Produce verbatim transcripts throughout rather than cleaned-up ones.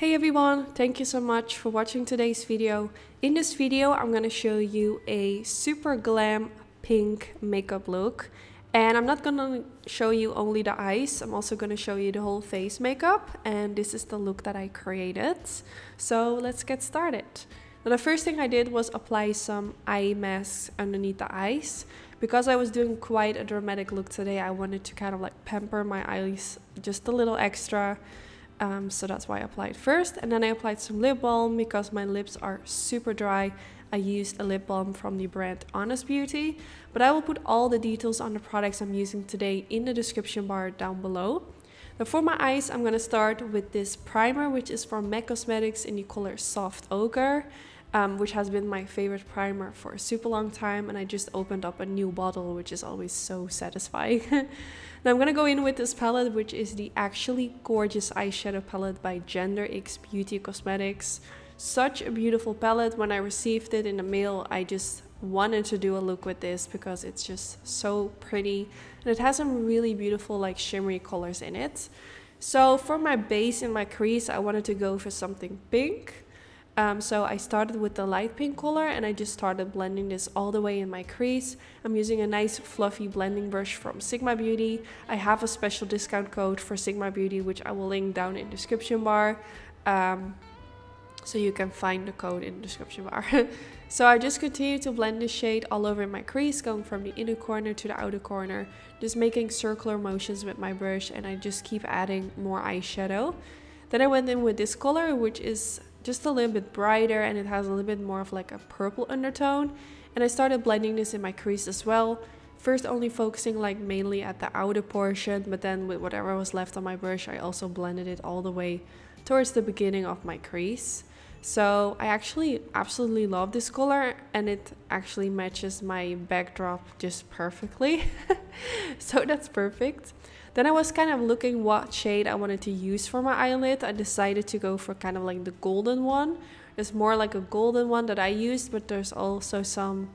Hey everyone, thank you so much for watching today's video. In this video I'm going to show you a super glam pink makeup look, and I'm not going to show you only the eyes, I'm also going to show you the whole face makeup, and this is the look that I created. So let's get started. Now the first thing I did was apply some eye masks underneath the eyes. Because I was doing quite a dramatic look today, I wanted to kind of like pamper my eyes just a little extra. Um, so that's why I applied first, and then I applied some lip balm because my lips are super dry. I used a lip balm from the brand Honest Beauty, but I will put all the details on the products I'm using today in the description bar down below. Now for my eyes, I'm going to start with this primer, which is from MAC Cosmetics in the color Soft Ochre, um, which has been my favorite primer for a super long time, and I just opened up a new bottle, which is always so satisfying. Now I'm going to go in with this palette, which is the Actually Gorgeous eyeshadow palette by Gender X Beauty Cosmetics. Such a beautiful palette. When I received it in the mail, I just wanted to do a look with this because it's just so pretty. And it has some really beautiful like shimmery colors in it. So for my base in my crease, I wanted to go for something pink. Um, so I started with the light pink color, and I just started blending this all the way in my crease. I'm using a nice fluffy blending brush from Sigma Beauty. I have a special discount code for Sigma Beauty, which I will link down in the description bar. Um, so you can find the code in the description bar. So I just continue to blend this shade all over my crease, going from the inner corner to the outer corner. Just making circular motions with my brush, and I just keep adding more eyeshadow. Then I went in with this color, which is just a little bit brighter, and it has a little bit more of like a purple undertone, and I started blending this in my crease as well. First only focusing like mainly at the outer portion, but then with whatever was left on my brush, I also blended it all the way towards the beginning of my crease. So I actually absolutely love this color, and it actually matches my backdrop just perfectly. So that's perfect. Then I was kind of looking what shade I wanted to use for my eyelid. I decided to go for kind of like the golden one. There's more like a golden one that I used, but there's also some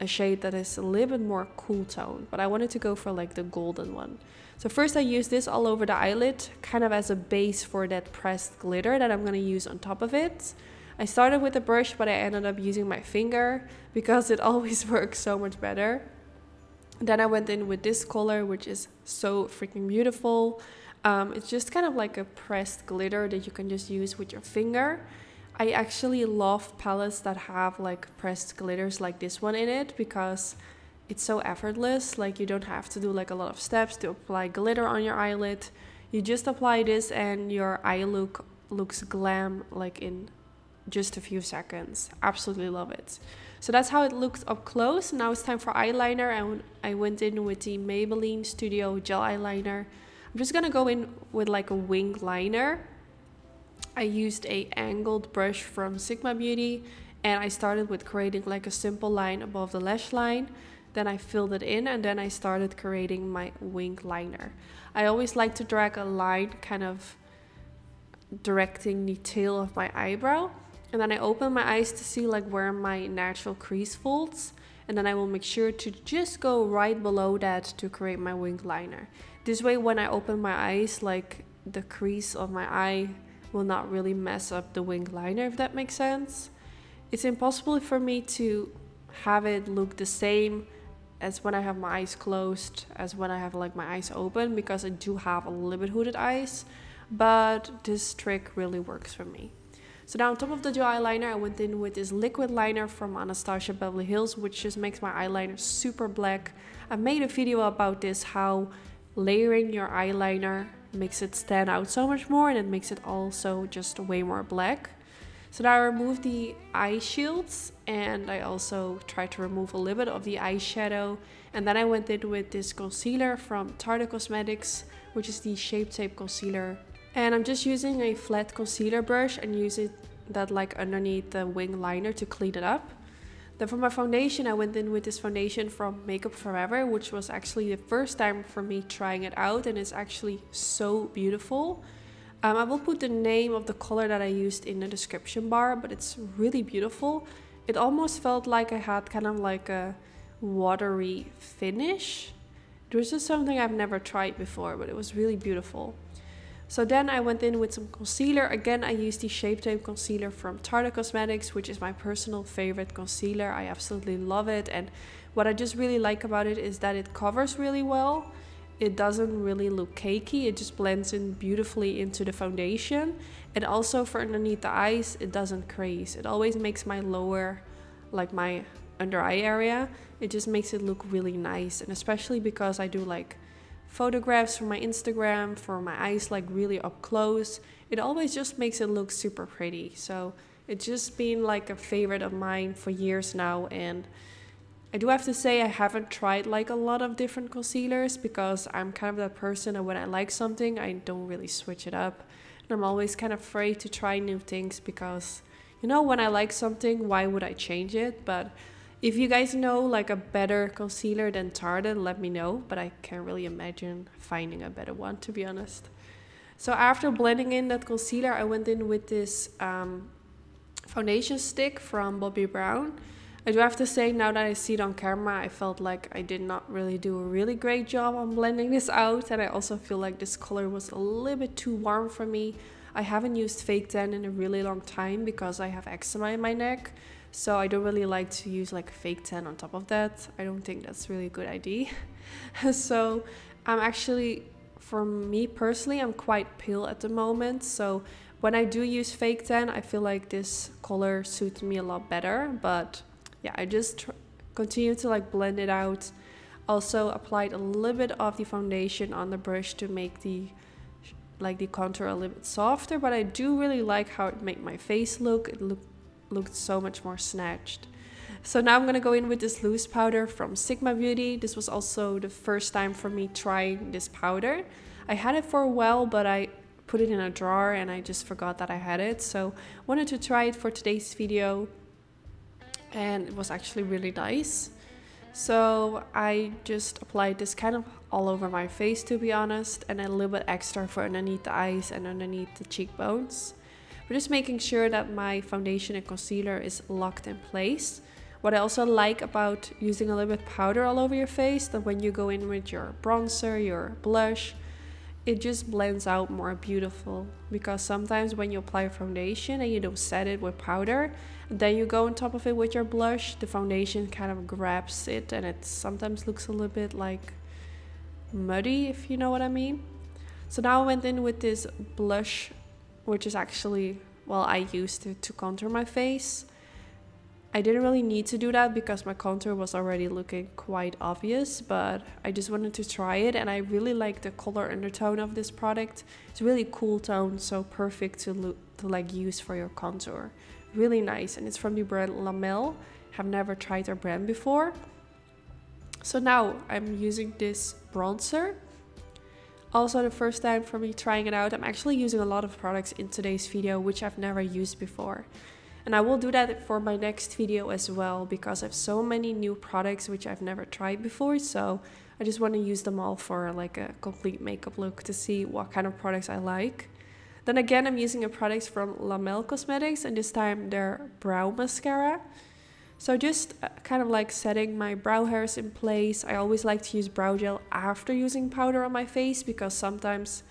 a shade that is a little bit more cool tone. But I wanted to go for like the golden one. So first I used this all over the eyelid, kind of as a base for that pressed glitter that I'm going to use on top of it. I started with a brush, but I ended up using my finger because it always works so much better. Then I went in with this color, which is so freaking beautiful. Um, it's just kind of like a pressed glitter that you can just use with your finger. I actually love palettes that have like pressed glitters like this one in it, because it's so effortless. Like you don't have to do like a lot of steps to apply glitter on your eyelid. You just apply this and your eye look looks glam like in just a few seconds. Absolutely love it. So that's how it looks up close. Now it's time for eyeliner, and I went in with the Maybelline Studio gel eyeliner. I'm just gonna go in with like a winged liner. I used a angled brush from Sigma Beauty, and I started with creating like a simple line above the lash line. Then I filled it in, and then I started creating my winged liner. I always like to drag a line kind of directing the tail of my eyebrow. And then I open my eyes to see like where my natural crease folds. And then I will make sure to just go right below that to create my winged liner. This way when I open my eyes, like the crease of my eye will not really mess up the winged liner, if that makes sense. It's impossible for me to have it look the same as when I have my eyes closed as when I have like my eyes open, because I do have a little bit hooded eyes. But this trick really works for me. So now on top of the gel eyeliner, I went in with this liquid liner from Anastasia Beverly Hills, which just makes my eyeliner super black. I made a video about this, how layering your eyeliner makes it stand out so much more, and it makes it also just way more black. So now I removed the eye shields, and I also tried to remove a little bit of the eyeshadow. And then I went in with this concealer from Tarte Cosmetics, which is the Shape Tape concealer. And I'm just using a flat concealer brush and using that like underneath the wing liner to clean it up. Then for my foundation, I went in with this foundation from Makeup Forever, which was actually the first time for me trying it out, and it's actually so beautiful. Um, I will put the name of the color that I used in the description bar, but it's really beautiful. It almost felt like I had kind of like a watery finish. It was just something I've never tried before, but it was really beautiful. So then I went in with some concealer. Again, I used the Shape Tape concealer from Tarte Cosmetics, which is my personal favorite concealer. I absolutely love it. And what I just really like about it is that it covers really well. It doesn't really look cakey. It just blends in beautifully into the foundation. And also for underneath the eyes, it doesn't crease. It always makes my lower, like my under eye area, it just makes it look really nice. And especially because I do like photographs for my Instagram, for my eyes like really up close, it always just makes it look super pretty. So it's just been like a favorite of mine for years now. And I do have to say I haven't tried like a lot of different concealers because I'm kind of that person, and when I like something I don't really switch it up, and I'm always kind of afraid to try new things because, you know, when I like something, why would I change it? But if you guys know like a better concealer than Tarte, let me know, but I can't really imagine finding a better one, to be honest. So after blending in that concealer, I went in with this um, foundation stick from Bobbi Brown. I do have to say, now that I see it on camera, I felt like I did not really do a really great job on blending this out, and I also feel like this color was a little bit too warm for me. I haven't used fake tan in a really long time because I have eczema in my neck. So I don't really like to use like fake tan on top of that. I don't think that's really a good idea. So I'm actually, for me personally, I'm quite pale at the moment. So when I do use fake tan, I feel like this color suits me a lot better. But yeah, I just tr continue to like blend it out. Also applied a little bit of the foundation on the brush to make the like the contour a little bit softer. But I do really like how it made my face look. It looked looked so much more snatched. So now I'm gonna go in with this loose powder from Sigma Beauty. This was also the first time for me trying this powder. I had it for a while, but I put it in a drawer and I just forgot that I had it. So wanted to try it for today's video, and it was actually really nice. So I just applied this kind of all over my face, to be honest, and a little bit extra for underneath the eyes and underneath the cheekbones. But just making sure that my foundation and concealer is locked in place. What I also like about using a little bit of powder all over your face, that when you go in with your bronzer, your blush, it just blends out more beautiful. Because sometimes when you apply foundation and you don't set it with powder, then you go on top of it with your blush, the foundation kind of grabs it, and it sometimes looks a little bit like muddy, if you know what I mean. So now I went in with this blush, which is actually, well, I used it to contour my face. I didn't really need to do that because my contour was already looking quite obvious, but I just wanted to try it, and I really like the color undertone of this product. It's a really cool tone, so perfect to look, to like use for your contour. Really nice, and it's from the brand La Mel. I've never tried their brand before. So now I'm using this bronzer. Also the first time for me trying it out. I'm actually using a lot of products in today's video which I've never used before, and I will do that for my next video as well, because I have so many new products which I've never tried before, so I just want to use them all for like a complete makeup look to see what kind of products I like. Then again, I'm using a product from La Mel Cosmetics, and this time their brow mascara. So just kind of like setting my brow hairs in place. I always like to use brow gel after using powder on my face because sometimes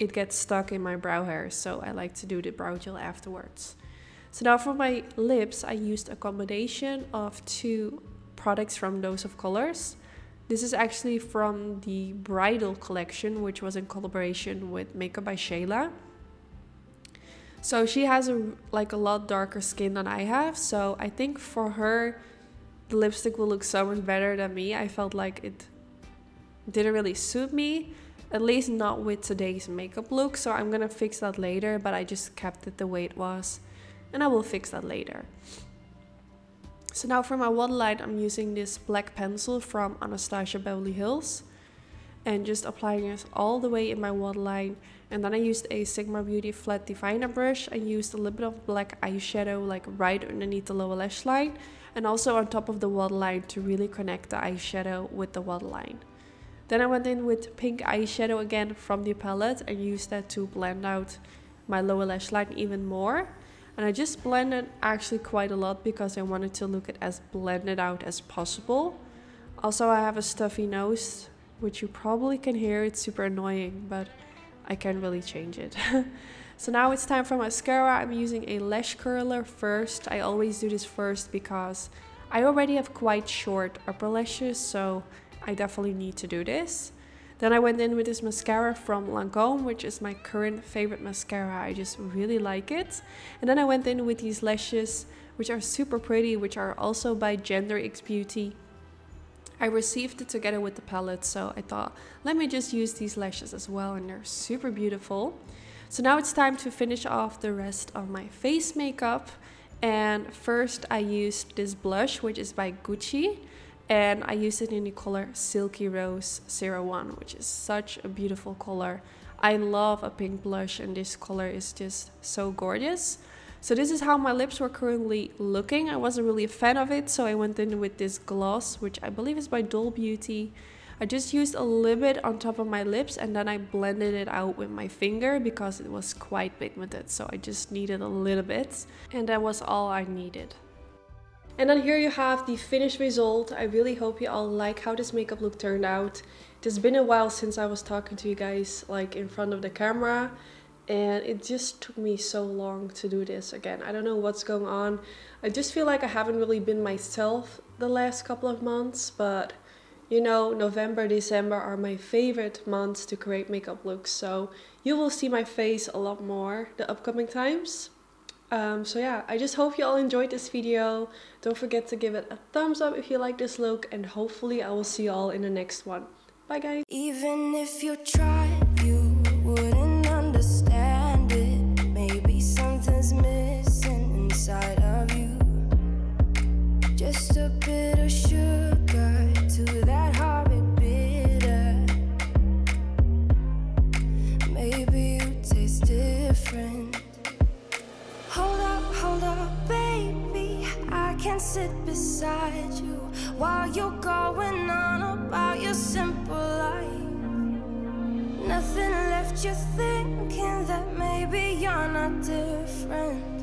it gets stuck in my brow hairs. So I like to do the brow gel afterwards. So now for my lips, I used a combination of two products from Dose of Colors. This is actually from the Bridal Collection, which was in collaboration with Makeup by Shayla. So she has a, like a lot darker skin than I have. So I think for her, the lipstick will look so much better than me. I felt like it didn't really suit me, at least not with today's makeup look. So I'm gonna fix that later, but I just kept it the way it was, and I will fix that later. So now for my waterline, I'm using this black pencil from Anastasia Beverly Hills, and just applying it all the way in my waterline. And then I used a Sigma Beauty flat definer brush. I used a little bit of black eyeshadow like right underneath the lower lash line, and also on top of the waterline to really connect the eyeshadow with the waterline. Then I went in with pink eyeshadow again from the palette and used that to blend out my lower lash line even more. And I just blended actually quite a lot because I wanted to look it as blended out as possible. Also I have a stuffy nose, which you probably can hear, it's super annoying, but I can't really change it. So now it's time for mascara. I'm using a lash curler first. I always do this first because I already have quite short upper lashes, so I definitely need to do this. Then I went in with this mascara from Lancôme, which is my current favorite mascara. I just really like it. And then I went in with these lashes, which are super pretty, which are also by Gender X Beauty. I received it together with the palette, so I thought, let me just use these lashes as well, and they're super beautiful. So now it's time to finish off the rest of my face makeup. And first I used this blush, which is by Gucci. And I used it in the color Silky Rose zero one, which is such a beautiful color. I love a pink blush, and this color is just so gorgeous. So this is how my lips were currently looking. I wasn't really a fan of it, so I went in with this gloss, which I believe is by Doll Beauty. I just used a little bit on top of my lips, and then I blended it out with my finger because it was quite pigmented, so I just needed a little bit, and that was all I needed. And then here you have the finished result. I really hope you all like how this makeup look turned out. It has been a while since I was talking to you guys like in front of the camera, and it just took me so long to do this again. I don't know what's going on. I just feel like I haven't really been myself the last couple of months, but you know, November, December are my favorite months to create makeup looks, so you will see my face a lot more the upcoming times. Um, so yeah, I just hope you all enjoyed this video. Don't forget to give it a thumbs up if you like this look, and hopefully I will see you all in the next one. Bye guys! Even if you try, you wouldn't understand it. Maybe something's missing inside of you. Just a bit of sugar to that horrid bitter. Maybe you taste different. Hold up, hold up, baby, I can't sit beside you while you're going on about your simple life. Nothing left you thinking that maybe you're not different.